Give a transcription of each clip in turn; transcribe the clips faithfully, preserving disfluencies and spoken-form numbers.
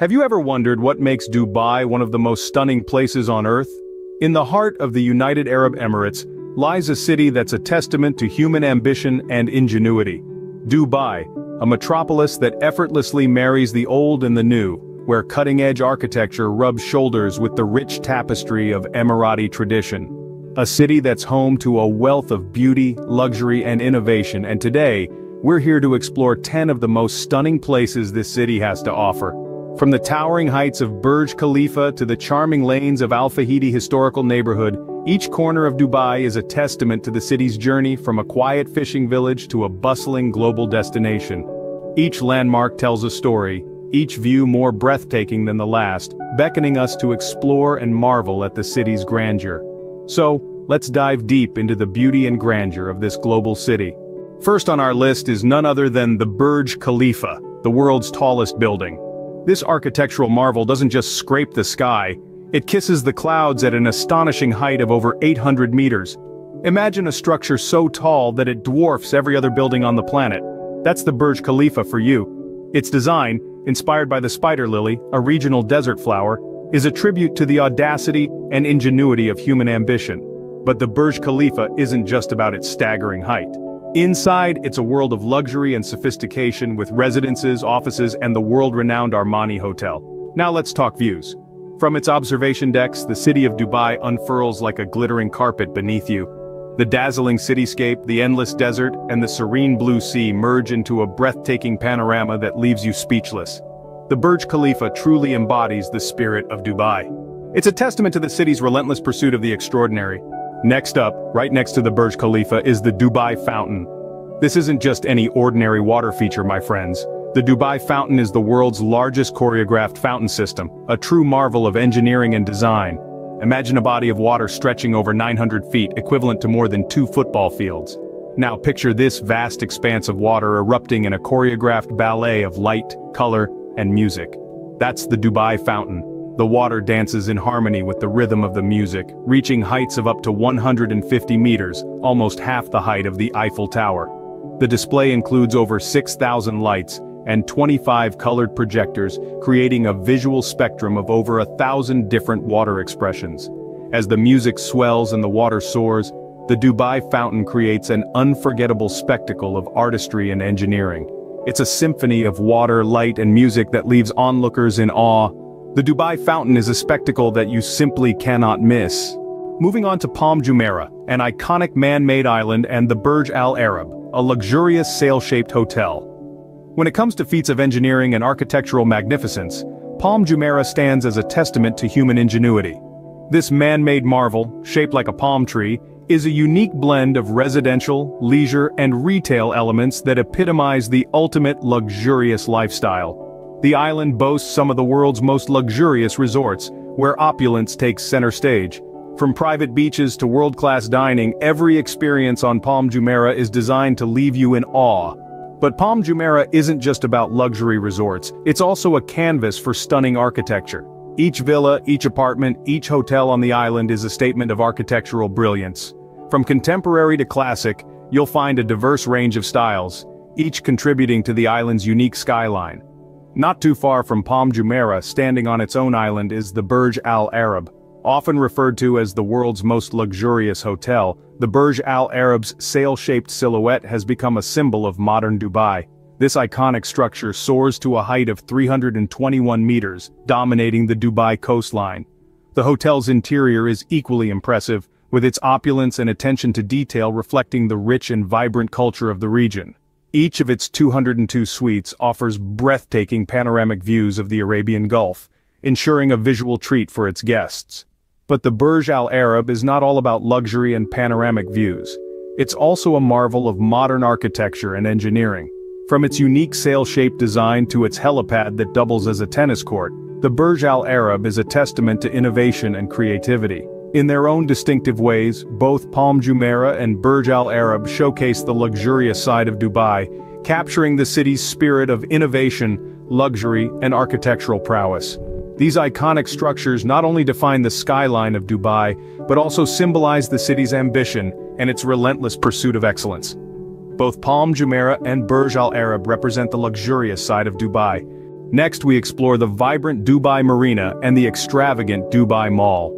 Have you ever wondered what makes Dubai one of the most stunning places on earth? In the heart of the United Arab Emirates lies a city that's a testament to human ambition and ingenuity. Dubai, a metropolis that effortlessly marries the old and the new, where cutting-edge architecture rubs shoulders with the rich tapestry of Emirati tradition. A city that's home to a wealth of beauty, luxury, and innovation, and today, we're here to explore ten of the most stunning places this city has to offer. From the towering heights of Burj Khalifa to the charming lanes of Al-Fahidi historical neighborhood, each corner of Dubai is a testament to the city's journey from a quiet fishing village to a bustling global destination. Each landmark tells a story, each view more breathtaking than the last, beckoning us to explore and marvel at the city's grandeur. So, let's dive deep into the beauty and grandeur of this global city. First on our list is none other than the Burj Khalifa, the world's tallest building. This architectural marvel doesn't just scrape the sky, it kisses the clouds at an astonishing height of over eight hundred meters. Imagine a structure so tall that it dwarfs every other building on the planet. That's the Burj Khalifa for you. Its design, inspired by the spider lily, a regional desert flower, is a tribute to the audacity and ingenuity of human ambition. But the Burj Khalifa isn't just about its staggering height. Inside, it's a world of luxury and sophistication with residences, offices, and the world-renowned Armani Hotel. Now let's talk views. From its observation decks, the city of Dubai unfurls like a glittering carpet beneath you. The dazzling cityscape, the endless desert, and the serene blue sea merge into a breathtaking panorama that leaves you speechless. The Burj Khalifa truly embodies the spirit of Dubai. It's a testament to the city's relentless pursuit of the extraordinary. Next up, right next to the Burj Khalifa is the Dubai Fountain. This isn't just any ordinary water feature, my friends. The Dubai Fountain is the world's largest choreographed fountain system, a true marvel of engineering and design. Imagine a body of water stretching over nine hundred feet, equivalent to more than two football fields. Now picture this vast expanse of water erupting in a choreographed ballet of light, color, and music. That's the Dubai Fountain. The water dances in harmony with the rhythm of the music, reaching heights of up to one hundred fifty meters, almost half the height of the Eiffel Tower. The display includes over six thousand lights and twenty-five colored projectors, creating a visual spectrum of over a thousand different water expressions. As the music swells and the water soars, the Dubai Fountain creates an unforgettable spectacle of artistry and engineering. It's a symphony of water, light, and music that leaves onlookers in awe. The Dubai Fountain is a spectacle that you simply cannot miss. Moving on to Palm Jumeirah, an iconic man-made island, and the Burj Al Arab, a luxurious sail-shaped hotel. When it comes to feats of engineering and architectural magnificence, Palm Jumeirah stands as a testament to human ingenuity. This man-made marvel, shaped like a palm tree, is a unique blend of residential, leisure, and retail elements that epitomize the ultimate luxurious lifestyle. The island boasts some of the world's most luxurious resorts, where opulence takes center stage. From private beaches to world-class dining, every experience on Palm Jumeirah is designed to leave you in awe. But Palm Jumeirah isn't just about luxury resorts, it's also a canvas for stunning architecture. Each villa, each apartment, each hotel on the island is a statement of architectural brilliance. From contemporary to classic, you'll find a diverse range of styles, each contributing to the island's unique skyline. Not too far from Palm Jumeirah, standing on its own island, is the Burj Al Arab. Often referred to as the world's most luxurious hotel, the Burj Al Arab's sail-shaped silhouette has become a symbol of modern Dubai. This iconic structure soars to a height of three hundred twenty-one meters, dominating the Dubai coastline. The hotel's interior is equally impressive, with its opulence and attention to detail reflecting the rich and vibrant culture of the region. Each of its two hundred two suites offers breathtaking panoramic views of the Arabian Gulf, ensuring a visual treat for its guests. But the Burj Al Arab is not all about luxury and panoramic views. It's also a marvel of modern architecture and engineering. From its unique sail-shaped design to its helipad that doubles as a tennis court, the Burj Al Arab is a testament to innovation and creativity. In their own distinctive ways, both Palm Jumeirah and Burj Al Arab showcase the luxurious side of Dubai, capturing the city's spirit of innovation, luxury, and architectural prowess. These iconic structures not only define the skyline of Dubai, but also symbolize the city's ambition and its relentless pursuit of excellence. Both Palm Jumeirah and Burj Al Arab represent the luxurious side of Dubai. Next, we explore the vibrant Dubai Marina and the extravagant Dubai Mall.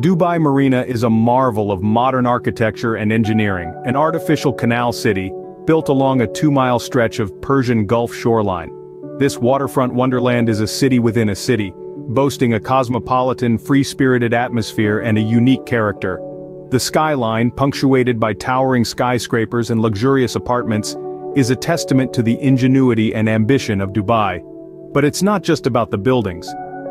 Dubai Marina is a marvel of modern architecture and engineering, an artificial canal city, built along a two-mile stretch of Persian Gulf shoreline. This waterfront wonderland is a city within a city, boasting a cosmopolitan, free-spirited atmosphere and a unique character. The skyline, punctuated by towering skyscrapers and luxurious apartments, is a testament to the ingenuity and ambition of Dubai. But it's not just about the buildings.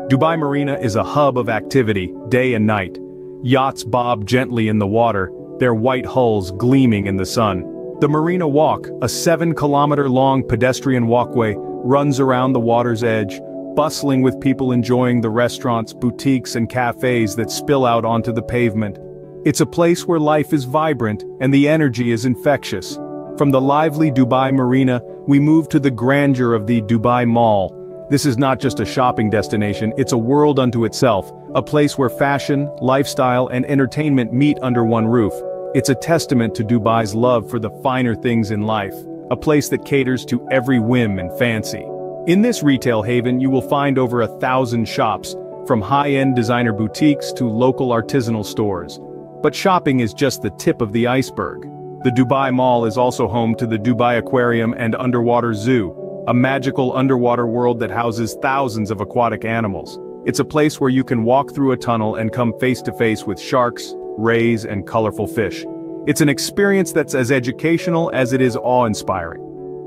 Dubai Marina is a hub of activity, day and night. Yachts bob gently in the water, their white hulls gleaming in the sun. The Marina Walk, a seven-kilometer-long pedestrian walkway, runs around the water's edge, bustling with people enjoying the restaurants, boutiques, and cafes that spill out onto the pavement. It's a place where life is vibrant and the energy is infectious. From the lively Dubai Marina, we move to the grandeur of the Dubai Mall. This is not just a shopping destination, it's a world unto itself, a place where fashion, lifestyle, and entertainment meet under one roof. It's a testament to Dubai's love for the finer things in life, a place that caters to every whim and fancy. In this retail haven, you will find over a thousand shops, from high-end designer boutiques to local artisanal stores. But shopping is just the tip of the iceberg. The Dubai Mall is also home to the Dubai Aquarium and Underwater Zoo, a magical underwater world that houses thousands of aquatic animals. It's a place where you can walk through a tunnel and come face to face with sharks, rays, and colorful fish. It's an experience that's as educational as it is awe-inspiring.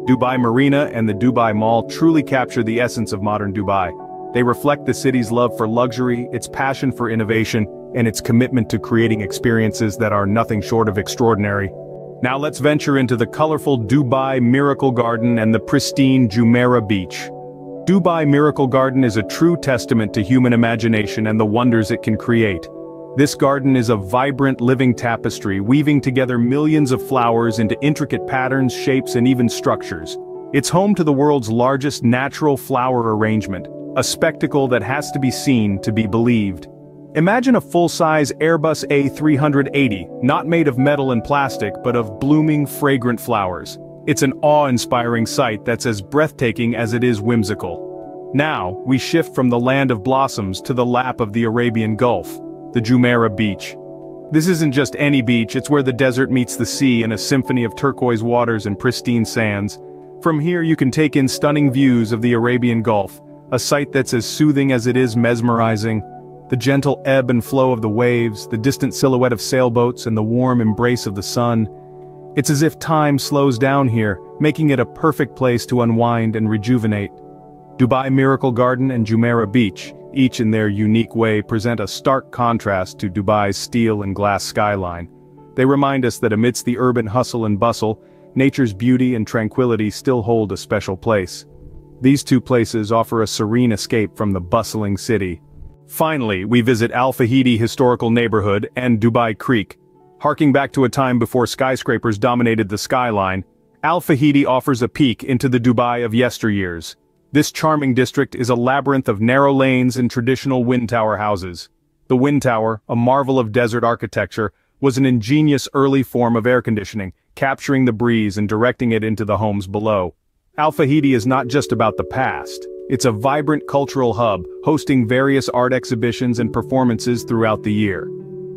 Dubai Marina and the Dubai Mall truly capture the essence of modern Dubai. They reflect the city's love for luxury, its passion for innovation, and its commitment to creating experiences that are nothing short of extraordinary. Now let's venture into the colorful Dubai Miracle Garden and the pristine Jumeirah Beach. Dubai Miracle Garden is a true testament to human imagination and the wonders it can create. This garden is a vibrant living tapestry weaving together millions of flowers into intricate patterns, shapes, and even structures. It's home to the world's largest natural flower arrangement, a spectacle that has to be seen to be believed. Imagine a full-size Airbus A three eighty, not made of metal and plastic but of blooming, fragrant flowers. It's an awe-inspiring sight that's as breathtaking as it is whimsical. Now, we shift from the land of blossoms to the lap of the Arabian Gulf, the Jumeirah Beach. This isn't just any beach, it's where the desert meets the sea in a symphony of turquoise waters and pristine sands. From here you can take in stunning views of the Arabian Gulf, a sight that's as soothing as it is mesmerizing. The gentle ebb and flow of the waves, the distant silhouette of sailboats, and the warm embrace of the sun. It's as if time slows down here, making it a perfect place to unwind and rejuvenate. Dubai Miracle Garden and Jumeirah Beach, each in their unique way, present a stark contrast to Dubai's steel and glass skyline. They remind us that amidst the urban hustle and bustle, nature's beauty and tranquility still hold a special place. These two places offer a serene escape from the bustling city. Finally, we visit Al-Fahidi Historical Neighborhood and Dubai Creek. Harking back to a time before skyscrapers dominated the skyline, Al-Fahidi offers a peek into the Dubai of yesteryears. This charming district is a labyrinth of narrow lanes and traditional wind tower houses. The wind tower, a marvel of desert architecture, was an ingenious early form of air conditioning, capturing the breeze and directing it into the homes below. Al-Fahidi is not just about the past. It's a vibrant cultural hub, hosting various art exhibitions and performances throughout the year.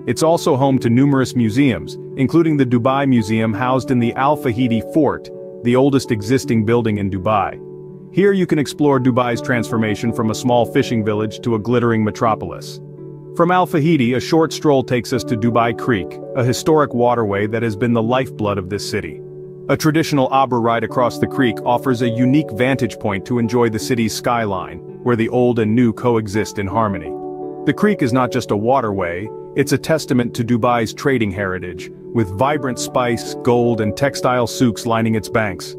It's also home to numerous museums, including the Dubai Museum housed in the Al-Fahidi Fort, the oldest existing building in Dubai. Here you can explore Dubai's transformation from a small fishing village to a glittering metropolis. From Al-Fahidi, a short stroll takes us to Dubai Creek, a historic waterway that has been the lifeblood of this city. A traditional abra ride across the creek offers a unique vantage point to enjoy the city's skyline, where the old and new coexist in harmony. The creek is not just a waterway, it's a testament to Dubai's trading heritage, with vibrant spice, gold, and textile souks lining its banks.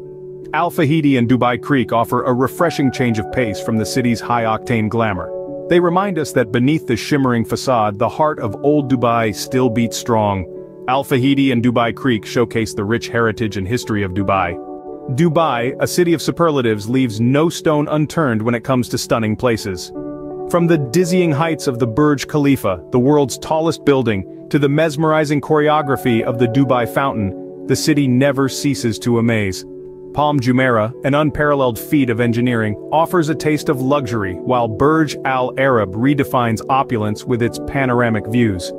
Al-Fahidi and Dubai Creek offer a refreshing change of pace from the city's high-octane glamour. They remind us that beneath the shimmering facade, the heart of old Dubai still beats strong. Al-Fahidi and Dubai Creek showcase the rich heritage and history of Dubai. Dubai, a city of superlatives, leaves no stone unturned when it comes to stunning places. From the dizzying heights of the Burj Khalifa, the world's tallest building, to the mesmerizing choreography of the Dubai Fountain, the city never ceases to amaze. Palm Jumeirah, an unparalleled feat of engineering, offers a taste of luxury while Burj Al Arab redefines opulence with its panoramic views.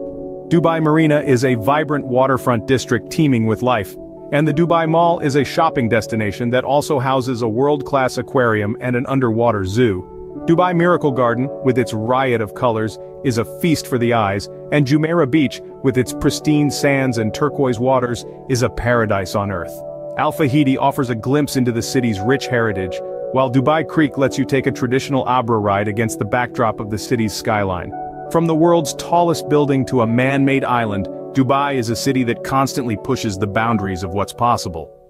Dubai Marina is a vibrant waterfront district teeming with life, and the Dubai Mall is a shopping destination that also houses a world-class aquarium and an underwater zoo. Dubai Miracle Garden, with its riot of colors, is a feast for the eyes, and Jumeirah Beach, with its pristine sands and turquoise waters, is a paradise on earth. Al-Fahidi offers a glimpse into the city's rich heritage, while Dubai Creek lets you take a traditional abra ride against the backdrop of the city's skyline. From the world's tallest building to a man-made island, Dubai is a city that constantly pushes the boundaries of what's possible.